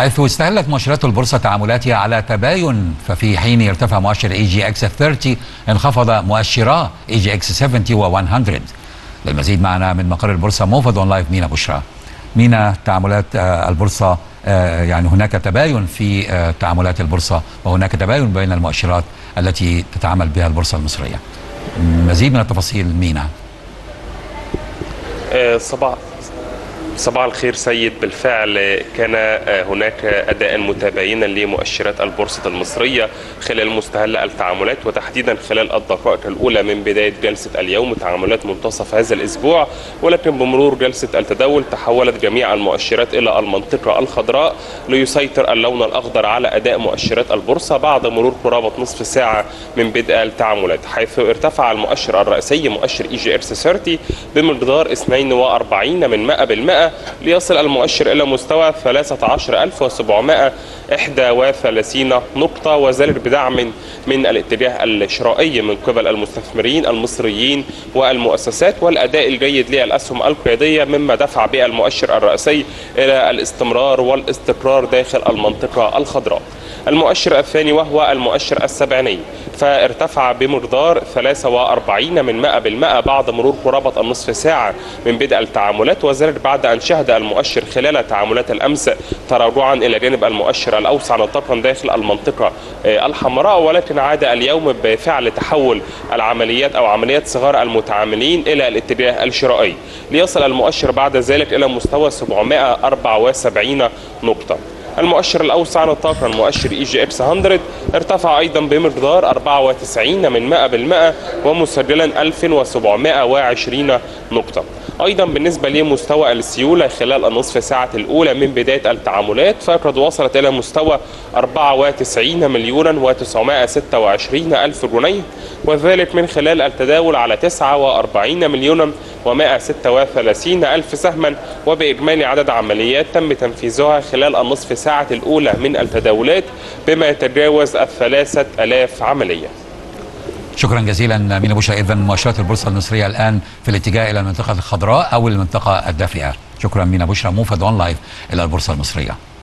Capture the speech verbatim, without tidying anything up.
حيث استهلت مؤشرات البورصة تعاملاتها على تباين، ففي حين يرتفع مؤشر إي جي إكس ثلاثين انخفض مؤشرا إي جي إكس سبعين و100. للمزيد معنا من مقر البورصة موفد اون لايف مينا بشرى. مينا، تعاملات البورصة يعني هناك تباين في تعاملات البورصة وهناك تباين بين المؤشرات التي تتعامل بها البورصة المصرية. مزيد من التفاصيل مينا. صباح صباح الخير سيد. بالفعل كان هناك أداء متباينا لمؤشرات البورصة المصرية خلال مستهل التعاملات، وتحديدا خلال الدقائق الأولى من بداية جلسة اليوم وتعاملات منتصف هذا الأسبوع، ولكن بمرور جلسة التداول تحولت جميع المؤشرات إلى المنطقة الخضراء ليسيطر اللون الأخضر على أداء مؤشرات البورصة بعد مرور قرابة نصف ساعة من بدء التعاملات، حيث ارتفع المؤشر الرئيسي مؤشر إي جي إكس ثلاثين بمقدار اثنين وأربعين من مئة بالمئة ليصل المؤشر إلى مستوى ثلاثة عشر ألف وسبعمئة وواحد وثلاثين نقطة، وذلك بدعم من الاتجاه الشرائي من قبل المستثمرين المصريين والمؤسسات والأداء الجيد للأسهم القيادية، مما دفع بها المؤشر الرئيسي إلى الاستمرار والاستقرار داخل المنطقة الخضراء. المؤشر الثاني وهو المؤشر السبعيني فارتفع بمقدار ثلاثة وأربعين من مئة بالمئة بعد مرور قرابة النصف ساعة من بدء التعاملات، وذلك بعد أن شهد المؤشر خلال تعاملات الأمس تراجعا إلى جانب المؤشر الأوسع نطاقا داخل المنطقة الحمراء، ولكن عاد اليوم بفعل تحول العمليات أو عمليات صغار المتعاملين إلى الاتجاه الشرائي ليصل المؤشر بعد ذلك إلى مستوى سبعمئة وأربعة وسبعين نقطة. المؤشر الأوسع نطاقا مؤشر إي جي إكس مئة ارتفع أيضا بمقدار أربعة وتسعين من مئة بالمئة ومسجلا ألف وسبعمئة وعشرين نقطة. أيضا بالنسبة لمستوى السيولة خلال النصف ساعة الأولى من بداية التعاملات فقد وصلت إلى مستوى أربعة وتسعين مليونا وتسعمئة وستة وعشرين ألف جنيه، وذلك من خلال التداول على تسعة وأربعين مليونا ومئة وستة وثلاثين ألف سهما، وبإجمالي عدد عمليات تم تنفيذها خلال النصف ساعة الأولى من التداولات بما يتجاوز الثلاثة آلاف عملية. شكرا جزيلا مينا بشرى. إذن مؤشرات البورصة المصرية الآن في الاتجاه إلى المنطقة الخضراء أو المنطقة الدافئة. شكرا مينا بشرى موفد أون لايف إلى البورصة المصرية.